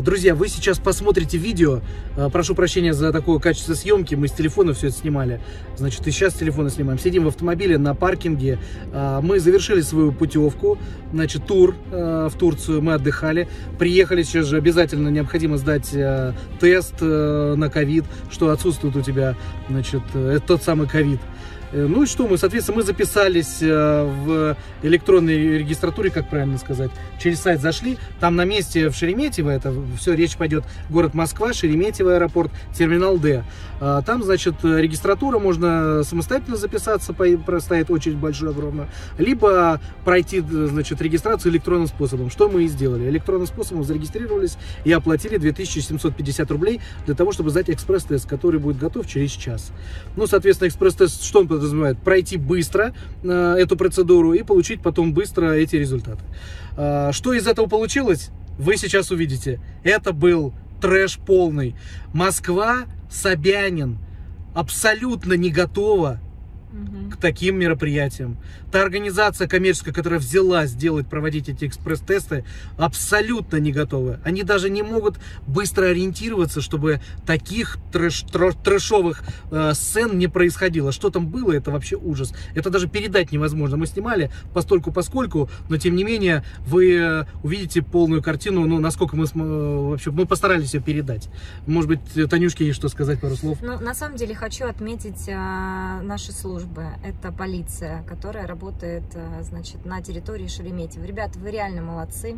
Друзья, вы сейчас посмотрите видео, прошу прощения за такое качество съемки, мы с телефона все это снимали, значит, и сейчас с телефона снимаем, сидим в автомобиле на паркинге, мы завершили свою путевку, значит, тур в Турцию, мы отдыхали, приехали, сейчас же обязательно необходимо сдать тест на COVID, что отсутствует у тебя, значит, это тот самый COVID. Ну и что мы, соответственно, мы записались в электронной регистратуре, как правильно сказать, через сайт зашли, там на месте в Шереметьево, это все, речь пойдет, город Москва, Шереметьево, аэропорт, терминал Д. Там, значит, регистратура, можно самостоятельно записаться, стоит очередь большую, огромную, либо пройти, значит, регистрацию электронным способом, что мы и сделали. Электронным способом зарегистрировались и оплатили 2750 рублей для того, чтобы сдать экспресс-тест, который будет готов через час. Ну, соответственно, экспресс-тест, что он подразумевает? Пройти быстро эту процедуру и получить потом быстро эти результаты. Что из этого получилось, вы сейчас увидите. Это был трэш полный. Москва, Собянин абсолютно не готова к таким мероприятиям. Та организация коммерческая, которая взялась делать, проводить эти экспресс-тесты, абсолютно не готовы. Они даже не могут быстро ориентироваться, чтобы таких трэшовых сцен не происходило. Что там было, это вообще ужас. Это даже передать невозможно. Мы снимали постольку-поскольку, но тем не менее вы увидите полную картину, ну, насколько мы вообще постарались ее передать. Может быть, Танюшке есть что сказать, пару слов? Ну, на самом деле, хочу отметить наши службы. Это полиция, которая работает, значит, на территории Шереметьево. Ребята, вы реально молодцы,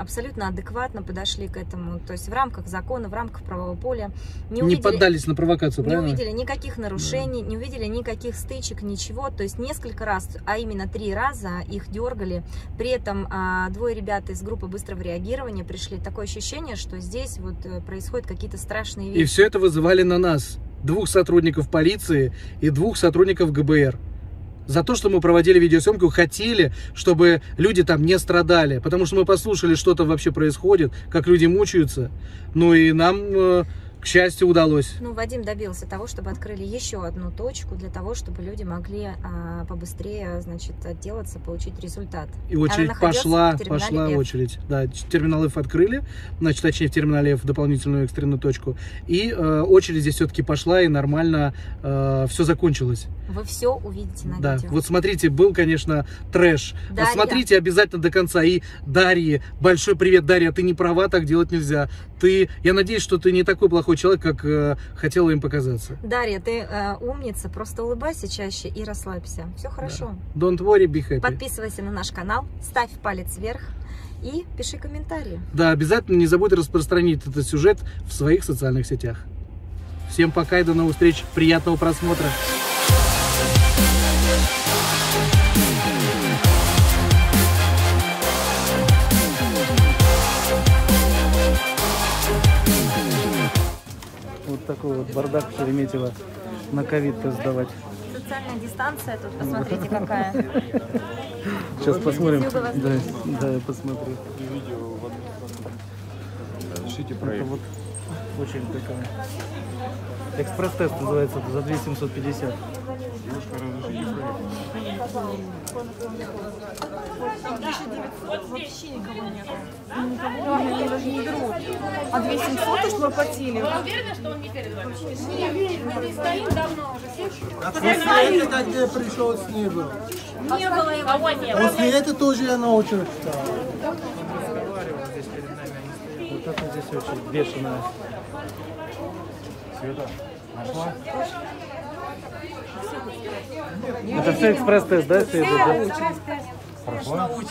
абсолютно адекватно подошли к этому, то есть в рамках закона, в рамках правового поля. Не поддались на провокацию, правильно? Не увидели никаких нарушений, да. Не увидели никаких стычек, ничего. То есть несколько раз, а именно 3 раза их дергали. При этом 2 ребята из группы быстрого реагирования пришли. Такое ощущение, что здесь вот происходят какие-то страшные вещи. И все это вызывали на нас. 2 сотрудников полиции и 2 сотрудников ГБР. За то, что мы проводили видеосъемку, хотели, чтобы люди там не страдали. Потому что мы послушали, что там вообще происходит, как люди мучаются. Ну и нам, к счастью, удалось. Ну, Вадим добился того, чтобы открыли еще одну точку для того, чтобы люди могли побыстрее, значит, отделаться, получить результат. И очередь пошла очередь. Да, терминал F открыли, значит, точнее, в терминале F дополнительную экстренную точку. И очередь здесь все-таки пошла, и нормально все закончилось. Вы все увидите на видео. Вот смотрите, был, конечно, трэш. Дарья. Смотрите обязательно до конца. И Дарье, большой привет, Дарья, ты не права, так делать нельзя. Я надеюсь, что ты не такой плохой человек, как хотела им показаться. Дарья, ты умница, просто улыбайся чаще и расслабься. Все хорошо. Да. Don't worry, be happy. Подписывайся на наш канал, ставь палец вверх и пиши комментарии. Да, обязательно не забудь распространить этот сюжет в своих социальных сетях. Всем пока и до новых встреч. Приятного просмотра. Такой вот бардак в Шереметьево, на ковид-тест сдавать. Социальная дистанция тут, посмотрите, какая. Сейчас посмотрим. Да, я посмотрю. Это вот очень такая. Экспресс-тест называется, за 2750. Вообще никого нет. Они даже не берут. А 2700 уж мы оплатили. Я уверена, что он не передавал. Мы стоим давно уже. Этот день пришел снизу. Не было его, не было. После этого тоже я на очередь стала. Вот это здесь очень бешеная. Света, нашла? Это все экспресс-тест, да? Все экспресс-тест.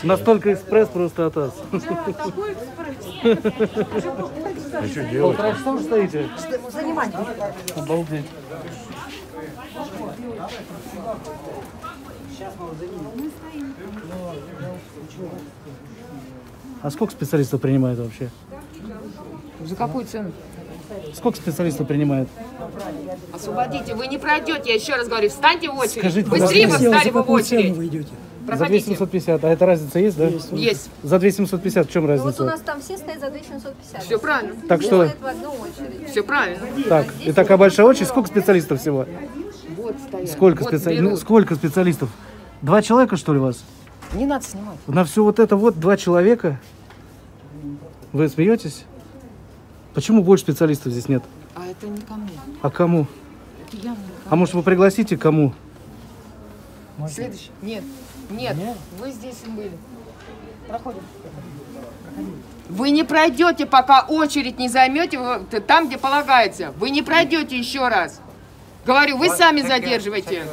Настолько экспресс просто от нас. Какой экспресс? Полтора часа стоите? Занимайтесь. Обалдеть. А сколько специалистов принимает вообще? За какую цену? Сколько специалистов принимает? Освободите, вы не пройдете, я еще раз говорю, встаньте в очередь. Скажите, быстрее вы встали в очередь. За 2750, а эта разница есть, да? Есть. За 2750, в чем разница? Вот у нас там все стоят за 2750. Все правильно. Так что? Все правильно. Так, и такая большая очередь, сколько специалистов всего? Вот стоят. Сколько специалистов? 2 человека, что ли, у вас? Не надо снимать. На все вот это вот 2 человека? Вы смеетесь? Почему больше специалистов здесь нет? А это не ко мне. А кому? Это явно не ко мне. А может, вы пригласите кому? Можно? Следующий. Нет. Нет. Нет. Вы здесь и были. Проходим. Вы не пройдете, пока очередь не займете там, где полагается. Вы не пройдете еще раз. Говорю, вы сами задерживаете.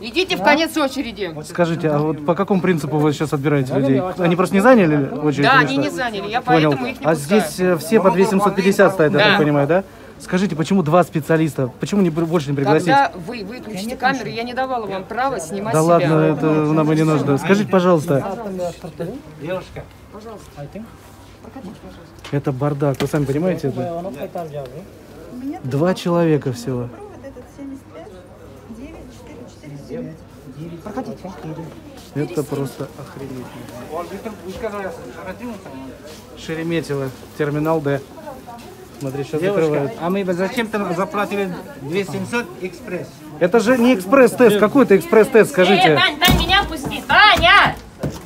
Идите в конец очереди. Скажите, а вот по какому принципу вы сейчас отбираете людей? Они просто не заняли очередь? Да, они не заняли, я поэтому их не пускаю. А здесь все по 2750 стоят, я так понимаю, да? Скажите, почему два специалиста? Почему больше не пригласить? Когда вы выключите камеры, я не давала вам права снимать себя. Да ладно, это нам и не нужно. Скажите, пожалуйста. Девушка, пожалуйста. Это бардак, вы сами понимаете это? Два человека всего. Это просто охренеть. Шереметьево, терминал Д. Смотри, сейчас закрывают. А мы зачем-то заплатили 2700 экспресс. Это же не экспресс-тест, какой это экспресс-тест, скажите. Таня, Таня, меня пусти, Таня!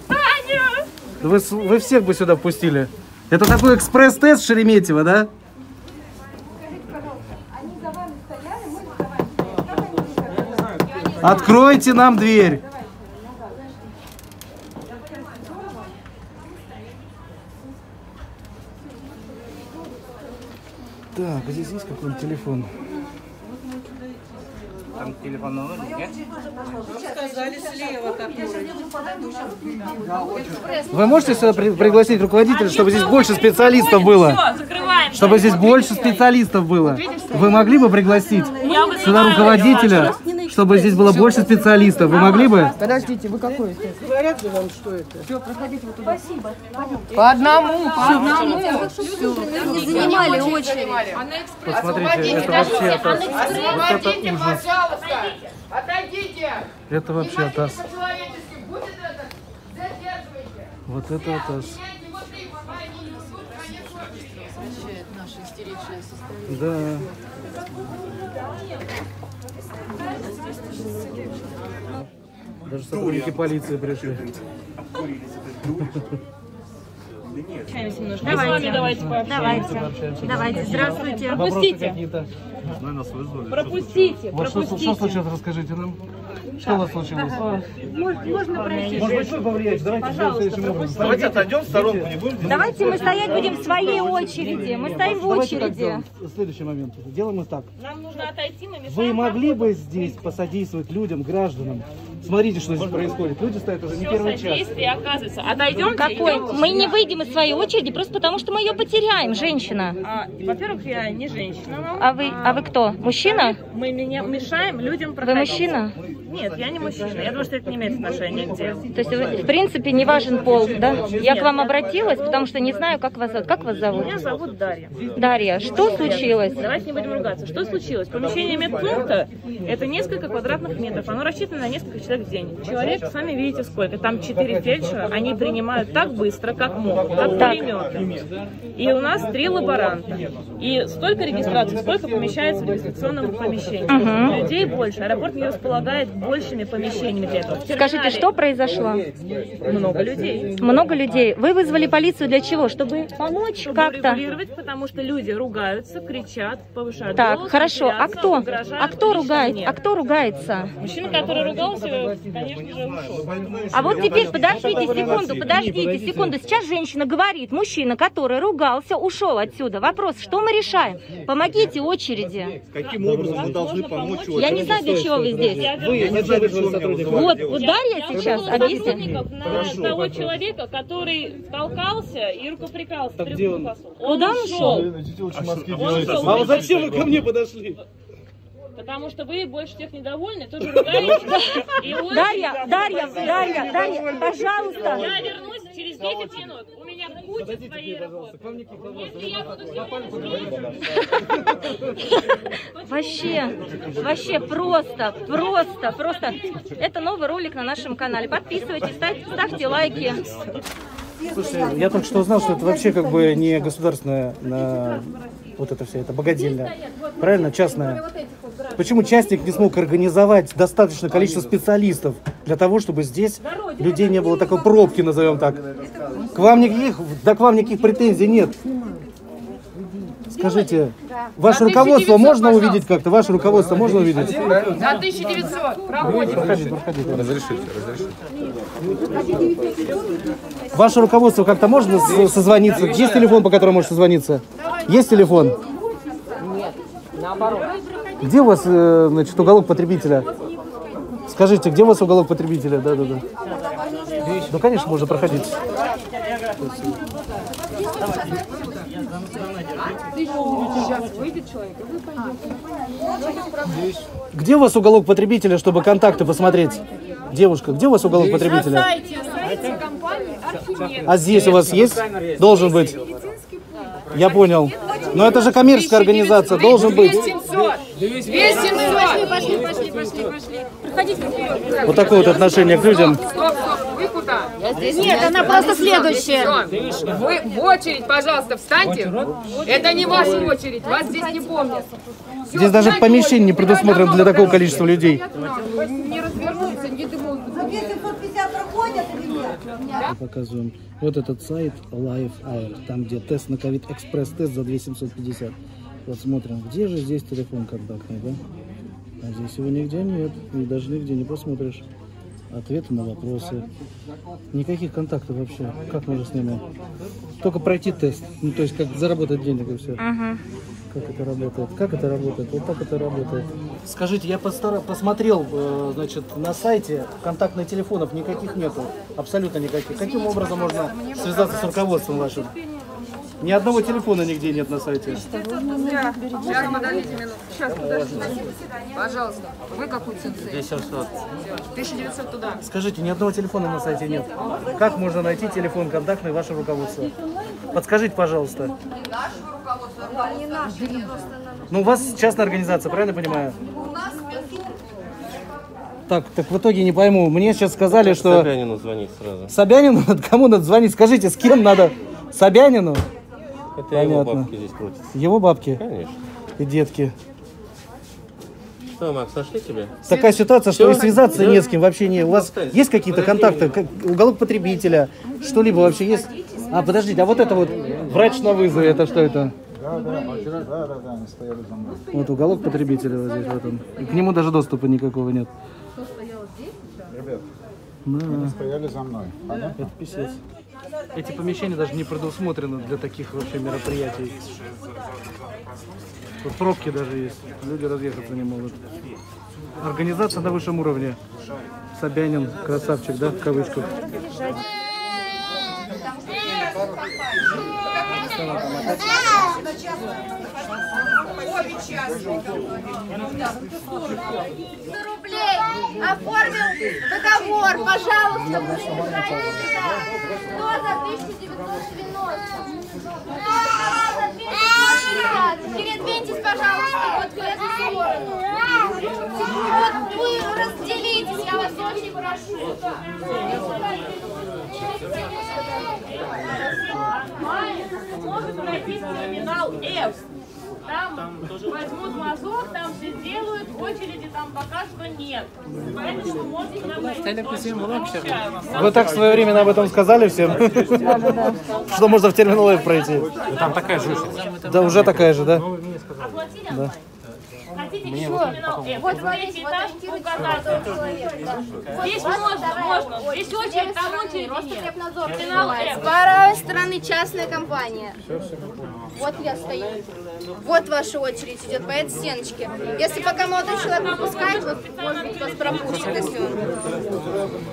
Таня! Вы всех бы сюда пустили. Это такой экспресс-тест Шереметьево, да? Откройте нам дверь. Так, здесь есть какой-нибудь телефон? Там телефон номер, нет? Сказали слева, который. Вы можете сюда пригласить руководителя, чтобы здесь больше специалистов было? Чтобы здесь больше специалистов было. Вы могли бы пригласить сюда руководителя? Чтобы здесь было больше специалистов. Вы могли бы? Подождите, вы какой? Говорят же вам, что это. Все, проходите вот туда. Спасибо. По одному, по одному. Не занимали очередь. Посмотрите, это вообще... Освободите, пожалуйста. Отойдите. Это вообще атас. Вот это атас. Да. Даже сотрудники полиции пришли. Давайте, здравствуйте. Пропустите. Пропустите. Что случилось, расскажите нам. Что у вас случилось? Можно пройти. Может быть, вы повлияете? Давайте отойдем в сторонку, не будем. Давайте мы стоять будем в своей очереди. Мы стоим в очереди. Следующий момент. Делаем мы так. Нам нужно отойти, мы мешаем. Вы могли бы здесь посодействовать людям, гражданам? Смотрите, что здесь происходит. Люди стоят уже не первый час. Содействие оказывается. Отойдем. Какой? Мы не выйдем из своей очереди просто потому, что мы ее потеряем, женщина. Во-первых, я не женщина. А вы кто? Мужчина? Мы мешаем людям проходить. Вы мужчина? Нет, я не мужчина. Я думаю, что это не имеет отношения к делу. То есть, в принципе, не важен пол, да? Я к вам обратилась, потому что не знаю, как вас зовут. Как вас зовут? Меня зовут Дарья. Дарья, что случилось? Давайте не будем ругаться. Что случилось? Помещение медпункта – это несколько квадратных метров. Оно рассчитано на несколько человек в день. Человек, сами видите, сколько. Там 4 фельдшера. Они принимают так быстро, как могут, как пулеметы. И у нас 3 лаборанта. И столько регистраций, сколько помещается в регистрационном помещении. Угу. Людей больше. Аэропорт не располагает большими помещениями для этого. Скажите, что произошло? Много людей. Много людей. Вы вызвали полицию для чего? Чтобы помочь как-то? Регулировать, потому что люди ругаются, кричат, повышают голос. Так, хорошо. А кто? А кто ругает? А кто ругается? Мужчина, который ругался, конечно же, ушел. А вот теперь подождите секунду, подождите секунду. Сейчас женщина говорит, мужчина, который ругался, ушел отсюда. Вопрос, что мы решаем? Помогите очереди. Каким образом мы должны помочь очереди? Я не знаю, для чего вы здесь. Вот, Дарья сейчас объяснит. На того человека, который толкался и рукоприкался. Куда он ушел? А зачем вы ко мне подошли? Потому что вы больше тех недовольны, тоже ругаетесь. Дарья, пожалуйста. Я вернусь через 10 минут. У меня куча своей работы. Если я буду сегодня... Вообще просто. Это новый ролик на нашем канале. Подписывайтесь, ставьте лайки. Слушай, я только что узнал, что это вообще как бы не государственная, вот это все, это богадельня, правильно, частная. Почему частник не смог организовать достаточное количество специалистов для того, чтобы здесь людей не было такой пробки, назовем так? К вам никаких претензий нет. Скажите, да. Ваше руководство можно пожалуйста. Увидеть как-то? Ваше руководство можно увидеть? За 1900 проходим. Проходите. Разрешите. Ваше руководство как-то можно созвониться? Есть телефон, по которому можно созвониться? Есть телефон? Нет, наоборот. Где у вас, значит, уголок потребителя? Скажите, где у вас уголок потребителя? Да. Ну, конечно, можно проходить. Где у вас уголок потребителя, чтобы контакты посмотреть? Девушка, где у вас уголок потребителя? На сайте компании Архимед. А здесь у вас есть? Должен быть. Я понял. Но это же коммерческая организация, должен быть. 2700. Пошли. Проходите. Вот такое вот отношение к людям. Стоп. Вы куда? Нет, она просто следующая. Вы в очередь, пожалуйста, встаньте. Это не ваша очередь, вас здесь не помнят. Здесь даже помещение не предусмотрено для такого количества людей. Не развернуться, не дымут. Показываем. Вот этот сайт Live Air, там где тест на COVID, экспресс-тест за 2750. Вот смотрим, где же здесь телефон контактный, да? А здесь его нигде нет, и даже нигде не посмотришь. Ответы на вопросы. Никаких контактов вообще. Как можно с ними? Только пройти тест. Ну, то есть, как заработать денег и все. Ага. Как это работает? Вот так это работает. Скажите, я посмотрел, значит, на сайте, контактных телефонов никаких нету. Абсолютно никаких. Извините, каким образом можно связаться с руководством вашим? Ни одного телефона нигде нет на сайте. Сейчас, подождите минуту. Сейчас, подождите. Пожалуйста. Вы какую цену? 2700. 1900 туда. Скажите, ни одного телефона на сайте нет. Как можно найти телефон контактный вашего руководства? Подскажите, пожалуйста. Ну, у вас частная организация, правильно понимаю? Так в итоге не пойму. Мне сейчас сказали, что... Собянину звонить сразу. Собянину? Кому надо звонить? Скажите, с кем надо? Собянину? Это понятно. Его бабки здесь крутятся. Его бабки? Конечно. И детки. Что, Макс, нашли тебе? Такая ситуация, что и связаться не с кем вообще не... У вас есть какие-то контакты? Уголок потребителя? Что-либо вообще есть? А, подождите, а вот это вот врач на вызове, это что это? Да, они стояли за мной. Вот уголок потребителя вот здесь, вот он. И к нему даже доступа никакого нет. Кто стоял здесь? Ребят, они стояли за мной. Это писец. Эти помещения даже не предусмотрены для таких вообще мероприятий. Тут пробки даже есть, люди разъехаться не могут. Организация на высшем уровне. Собянин, красавчик, да, в кавычках. Рублей оформил договор, пожалуйста, кто за 1990? Передвиньтесь, пожалуйста, вот в эту сторону. Вот вы разделитесь, я вас очень прошу. Может пройти терминал F. Там возьмут мазок, там все делают, очереди там пока что нет. Поэтому можете нам найти. Вы так в свое время об этом сказали всем? Что можно в терминал F пройти? Там такая же. Да, уже такая же, да? Оплатили онлайн? Хотите еще? Вот смотрите, этаж указатель. Здесь можно. Здесь очередь, там очередь. Роспотребнадзор. С правой стороны частная компания. Вот я стою. Вот ваша очередь идет по этой стеночке. Если пока молодой человек пропускает, вот, может быть, вас пропустит, если он...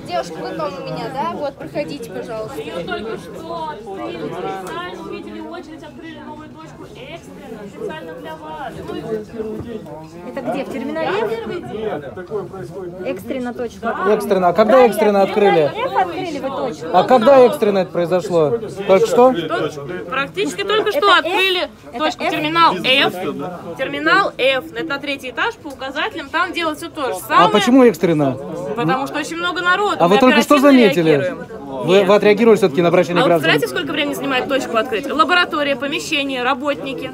Девушка, вы там у меня, да? Вот, проходите, пожалуйста. Ее только что открыли, специально увидели очередь, открыли новую точку экстренно, специально для вас. Это где? В терминале? Экстренно точка. Экстренно. А когда экстренно открыли? А когда экстренно это произошло? Только что? Практически только что открыли точку терминал F. Терминал F. Это на 3-й этаж по указателям. Там делают все то же самое. А почему экстренно? Потому что очень много народу. А вы только что заметили? Вы отреагировали все-таки на обращение граждан? А вот знаете, сколько времени занимает точку открыть? Лаборатория, помещение, работники.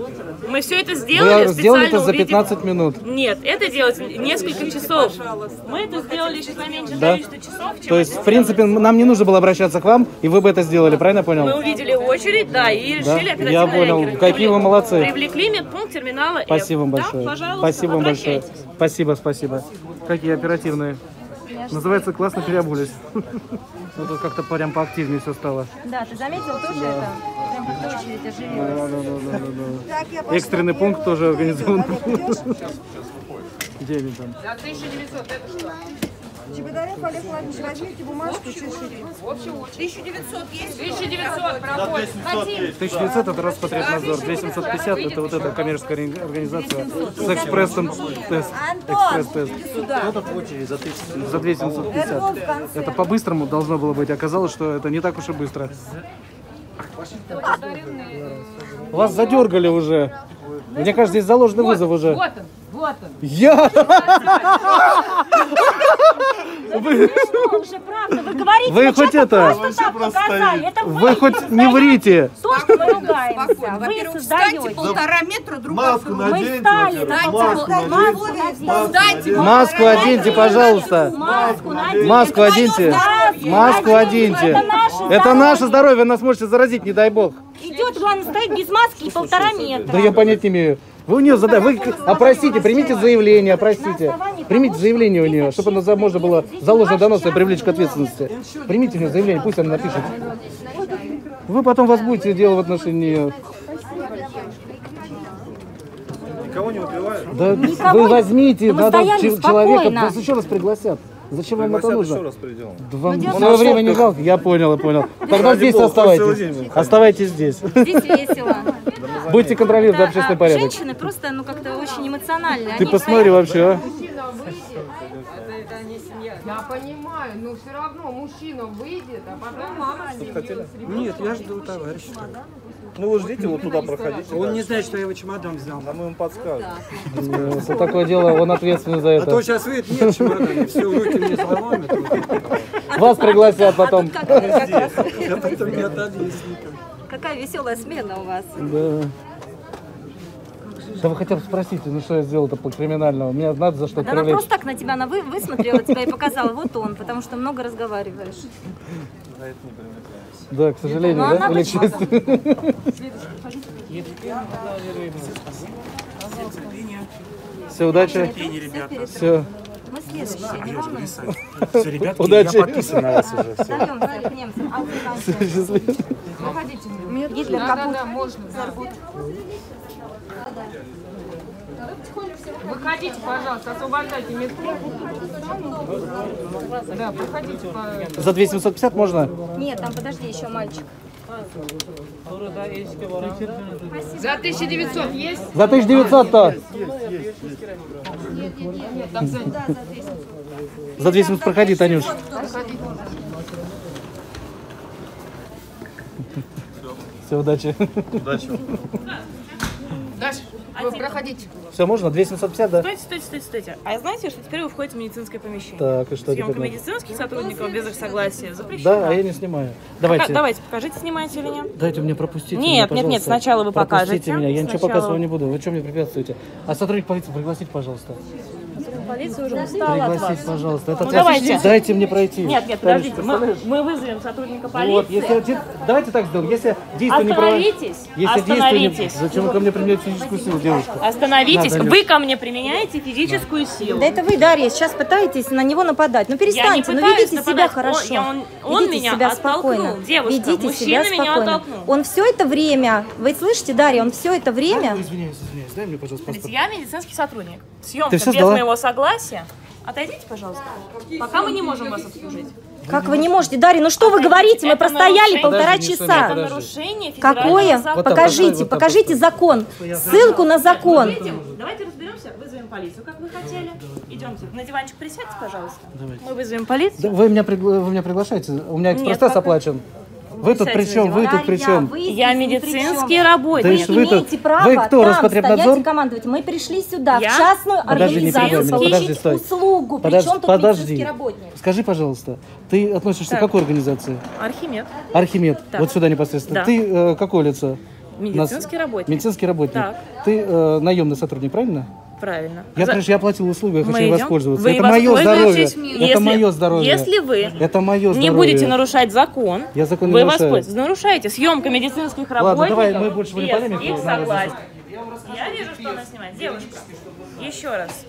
Мы все это сделали. Вы сделали это за 15 минут? Нет, это делать несколько часов. Мы это сделали за меньше количество часов. То есть, в принципе, нам не нужно было обращаться к вам, и вы бы это сделали, правильно понял? Мы увидели очередь, да, и решили оперативно. Я понял. Какие вы молодцы. Привлекли медпункт терминала F. Спасибо вам большое. Спасибо вам большое. Спасибо, спасибо. Какие оперативные. Называется, классно переобулись. Ну, тут как-то прям поактивнее все стало. Да, ты заметил тоже это? Прям как-то очередь оживилась. Экстренный пункт тоже организован. Где они там? За 1900 это что? Чебедарев Олег Владимирович, возьмите бумажку. 1900 есть. 1900 проходит. 1900 это Роспотребнадзор. 2750 это вот эта коммерческая организация с экспрессом тест. Кто-то в очереди за 2750. Это по-быстрому должно было быть. Оказалось, что это не так уж и быстро. Вас задергали уже. Мне кажется, здесь заложенный вызов уже. Вот он, вот он. Я! Вы хоть это, вы хоть не врите. Во-первых, встаньте полтора метра друг от друга. Мы встали. Маску оденьте, пожалуйста. Маску оденьте. Маску оденьте. Это наше здоровье, нас можете заразить, не дай бог. Идет, главное, стоит без маски и полтора метра. Да я понять не имею. Вы у нее задай, вы опросите, примите заявление, опросите. Примите заявление у нее, чтобы она можно было заложено донос и привлечь к ответственности. Примите у нее заявление, пусть она напишет. Вы потом возбудите дело в отношении ее. Никого не убивают? Да вы возьмите, надо человека, нас еще раз пригласят. Зачем вам это нужно? Свое время не жалко? Я понял, понял. Тогда здесь оставайтесь. Оставайтесь здесь. Здесь весело. Будете контролировать общественный порядок. Женщины просто, ну, как-то очень эмоциональные. Ты посмотри вообще, а. Я понимаю, но все равно мужчина выйдет, а потом мама с. Нет, я жду товарища. Ну вы ждите, вот туда проходите. Он не знает, что я его чемодан взял. А мы ему подскажем. За такое дело, он ответственный за это. А то сейчас выйдет, нет чемодана, все руки мне сломают. Вас пригласят потом. Я потом не отодвинусь. Какая веселая смена у вас. Да. Да вы хотя бы спросите, ну что я сделал-то по криминальному? Меня надо за что-то. Да она просто так на тебя высмотрела тебя и показала. Вот он, потому что много разговариваешь. За это не привлекаюсь. Да, к сожалению, да? Или к счастью. Все, удачи. Все. Мы следующие. Ребята, удачи. Я подписан на вас уже. Все. Да, можно. Выходите, пожалуйста, освобождайте медпункт. Да, проходите. За 2750 можно? Нет, там подожди, еще мальчик. За 1900 есть? За 1900-то. За 200 проходи, Танюш. Все, удачи. Удачи. Дальше. Вы проходите. Все, можно? 2750, да? Стойте, стойте, стойте, стойте. А знаете, что теперь вы входите в медицинское помещение? Так, и что теперь? Съемка медицинских сотрудников без их согласия запрещена. Да, а я не снимаю. Давайте. Давайте, покажите, снимаете или нет. Дайте мне пропустить. Нет, меня, нет, нет, сначала вы покажете. Пропустите меня, я ничего показывать не буду. Вы что мне препятствуете? А сотрудник полиции пригласить, пожалуйста. Полиция уже устала от вас. Пригласить, пожалуйста. Это ну, давайте. Дайте мне пройти. Нет, нет, подождите. Мы вызовем сотрудника полиции. Вот, если, давайте так сделаем. Если действие не остановитесь. Если остановитесь. Не, зачем вы ко мне применяете физическую силу, девушка? Остановитесь. Надо, вы ко мне применяете физическую силу. Да это вы, Дарья, сейчас пытаетесь на него нападать. Ну перестаньте, ну ведите себя хорошо. Он ведите меня оттолкнул. Девушка, ведите мужчина себя меня оттолкнул. Он все это время, вы слышите, Дарья, он все это время... Извиняюсь, извиняюсь, дай мне, пожалуйста, паспорт. Я медицинский сотрудник. Съемка без моего согласия. Отойдите, пожалуйста. Пока мы не можем вас обслужить. Как вы не можете? Дарья, ну что вы говорите? Мы простояли полтора часа. Какое? Покажите, покажите закон. Ссылку на закон. Давайте разберемся, вызовем полицию, как вы хотели. Идемте. На диванчик присядьте, пожалуйста. Мы вызовем полицию. Вы меня приглашаете? У меня экспресс-тест оплачен. Вы тут при чем? Я медицинский работник. Вы имеете право там стоять и командовать. Мы пришли сюда, в частную организацию, получить услугу. Причем тут медицинский работник? Скажи, пожалуйста, ты относишься к какой организации? Архимед. Архимед, вот сюда непосредственно. Ты какое лицо? Медицинский работник. Медицинский работник. Ты наемный сотрудник, правильно? Правильно. Я оплатил услугу, я хочу ей воспользоваться. Это мое здоровье. Это мое здоровье. Если вы не будете нарушать закон, я закон вы воспользуетесь. Нарушаете съемка медицинских работников. Ладно, давай, мы больше не полемим. Я вижу, что она снимает. Девушка, еще раз.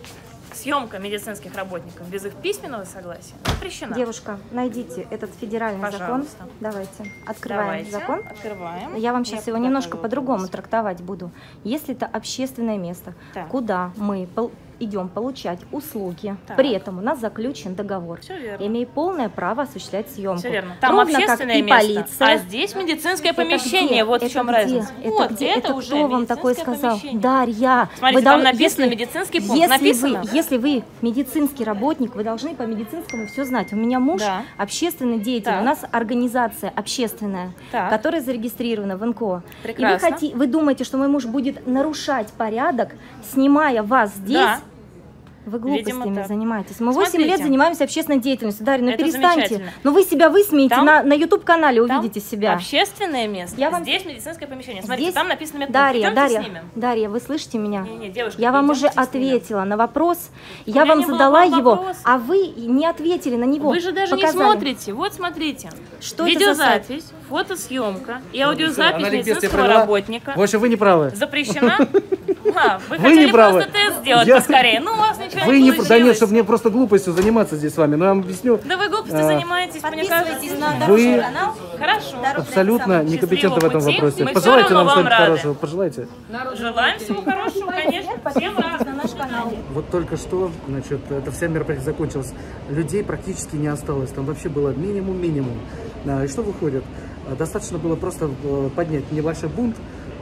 Съемка медицинских работников без их письменного согласия запрещена. Девушка, найдите этот федеральный закон. Давайте. Открываем закон. Я вам сейчас его немножко по-другому трактовать буду. Если это общественное место, куда мы идем получать услуги, при этом у нас заключен договор. Я имею полное право осуществлять съемку. Там ровно общественное место, а здесь медицинское помещение. Вот в чем разница. Кто вам такое сказал? Дарья. Смотрите, там написано медицинский пункт. Если вы медицинский работник, вы должны по медицинскому все знать. У меня муж общественный деятель, у нас организация общественная, которая зарегистрирована в НКО. Прекрасно. И вы думаете, что мой муж будет нарушать порядок, снимая вас здесь? Вы глупостями занимаетесь. Мы 8 лет занимаемся общественной деятельностью. Дарья, ну перестаньте. Но вы себя высмеете, там, на YouTube-канале увидите себя. Общественное место, здесь медицинское помещение. Смотрите, здесь... там написано медпункт. Дарья, вы слышите меня? Не, девушка, я вам уже ответила на вопрос. Я вам задала его, а вы не ответили на него. Вы же даже не смотрите. Вот смотрите. Что видеозапись, фотосъемка и аудиозапись медицинского работника. В общем, вы не правы. Запрещена? Вы хотели просто тест сделать поскорее. Ну, у вас ничего не получилось. Да нет, чтобы мне просто глупостью заниматься здесь с вами. Но я вам объясню. Да вы глупостью занимаетесь, мне кажется. Вы абсолютно некомпетентны в этом вопросе. Пожелайте нам всего хорошего. Пожелайте. Желаем всего хорошего, конечно. Всем раз на наш канал. Вот только что, значит, это вся мероприятие закончилось. Людей практически не осталось. Там вообще было минимум-минимум. И что выходит? Достаточно было просто поднять небольшой бунт,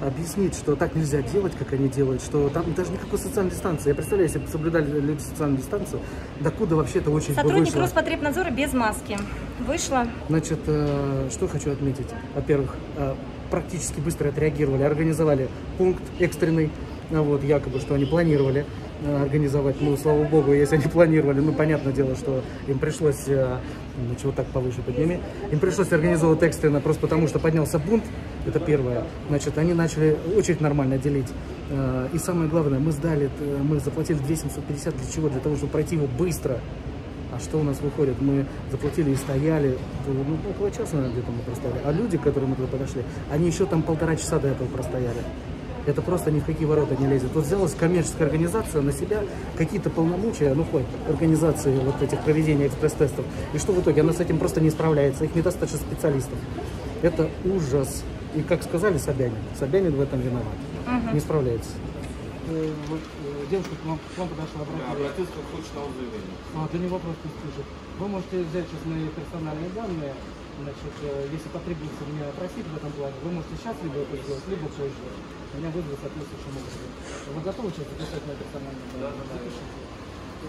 объяснить, что так нельзя делать, как они делают, что там даже никакой социальной дистанции. Я представляю, если бы соблюдали люди социальную дистанцию, докуда вообще это очередь бы вышла. Сотрудник Роспотребнадзора без маски вышла. Значит, что хочу отметить. Во-первых, практически быстро отреагировали, организовали пункт экстренный, вот якобы, что они планировали организовать. Ну, слава богу, если они планировали, ну, понятное дело, что им пришлось, ну, чего так повыше подними, им пришлось организовывать экстренно просто потому, что поднялся бунт, это первое. Значит, они начали очередь нормально делить. И самое главное, мы заплатили 2750 для чего? Для того, чтобы пройти его быстро. А что у нас выходит? Мы заплатили и стояли, ну, около часа, наверное, где-то мы простояли. А люди, к которым мы туда подошли, они еще там 1,5 часа до этого простояли. Это просто ни в какие ворота не лезет. Вот взялась коммерческая организация на себя какие-то полномочия, ну хоть организации вот этих проведения экспресс-тестов. И что в итоге? Она с этим просто не справляется. Их недостаточно специалистов. Это ужас. И как сказали Собянин, Собянин в этом виноват. Не справляется. Девушка к вам подошла. Обратился к почтовому заявлению. Это не вопрос, не слышит. Вы можете взять сейчас мои персональные данные. Значит, если потребуется меня просить в этом плане, вы можете сейчас либо это сделать, либо позже. Меня вызовут соответствующим образом. Вы готовы сейчас записать на персональный данный?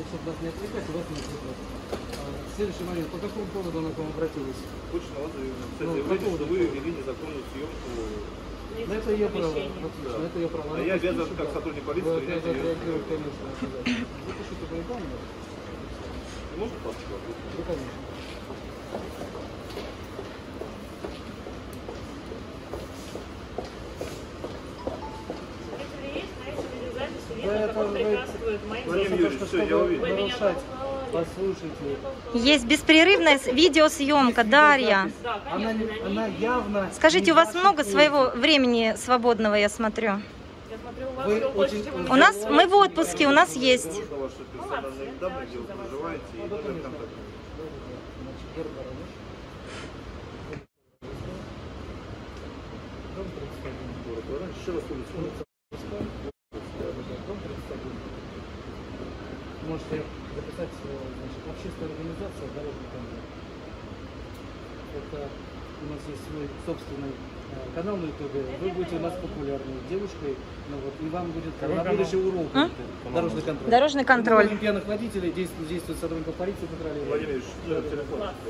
Чтобы вас не отвлекать, у вас не отвлекать. Следующий момент. По какому поводу она к вам обратилась? Хочешь на вас заявление, что вы ввели незаконную съемку? Это ее право. Отлично, это ее право. А я обязан, как сотрудник полиции, принять ее. Конечно. Выпишите мои данные. Можно подписать? Да, конечно. Есть беспрерывная видеосъемка, Дарья. Она явно. Скажите, у вас много своего времени свободного, я смотрю. У нас мы в отпуске, у нас есть. Можете записать, значит, общественная организация «Дорожный контроль». Это у нас есть свой собственный канал на ютубе, вы будете у нас популярной девушкой, ну вот, и вам будет на будущее урок «Дорожный контроль». «Дорожный контроль». Мы пьяных водителей, действует сотрудников полиции, контролирует.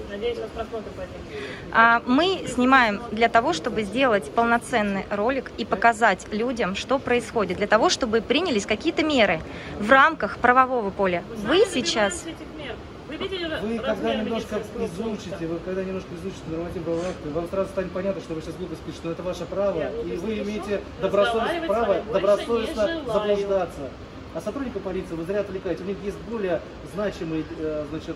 Надеюсь, у вас просмотры пойдет. Мы снимаем для того, чтобы сделать полноценный ролик и показать людям, что происходит, для того, чтобы принялись какие-то меры в рамках правового поля. Вы сейчас... Вы когда немножко изучите нормативную правовую, вам сразу станет понятно, что вы сейчас глупо спишете, но это ваше право, и вы имеете право добросовестно заблуждаться. А сотрудников полиции вы зря отвлекаете. У них есть более значимые, значит,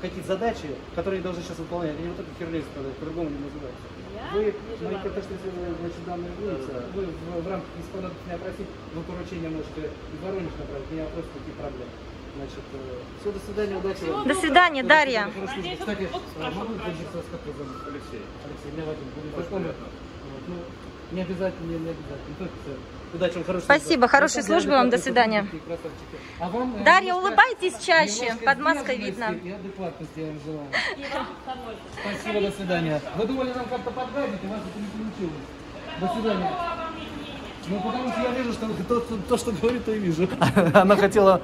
какие-то задачи, которые они должны сейчас выполнять. Они вот это херлейство, по-другому не называются. Вы в рамках исполнительной операции вы поручение можете и в Воронеж направить, меня вопросы какие проблемы. Значит, все, до свидания, удачи вам. До свидания, Дарья. Кстати, могу держаться вас как-то зовут? Алексей. Алексей, меня Вадим, будем знакомы. Ну, не обязательно, не обязательно. Удачи вам, хорошей службы. Спасибо, хорошей службы вам, до свидания. Дарья, улыбайтесь чаще, под маской видно. И адекватности я вам желаю. Спасибо, до свидания. Вы думали, нам как-то подгадить, и у вас это не получилось. До свидания. Ну, потому что я вижу, что то, что говорит, то и вижу. Она хотела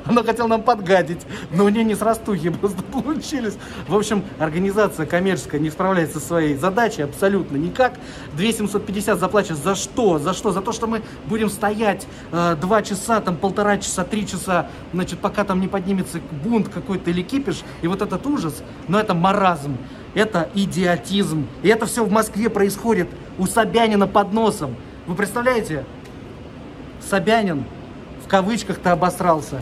нам подгадить, но у нее не срастухи просто получились. В общем, организация коммерческая не справляется со своей задачей абсолютно никак. 2750 заплачешь за что? За что? За то, что мы будем стоять 2 часа, там, 1,5 часа, 3 часа, значит, пока там не поднимется бунт какой-то или кипиш. И вот этот ужас, но это маразм, это идиотизм. И это все в Москве происходит у Собянина под носом. Вы представляете? Собянин в кавычках-то обосрался.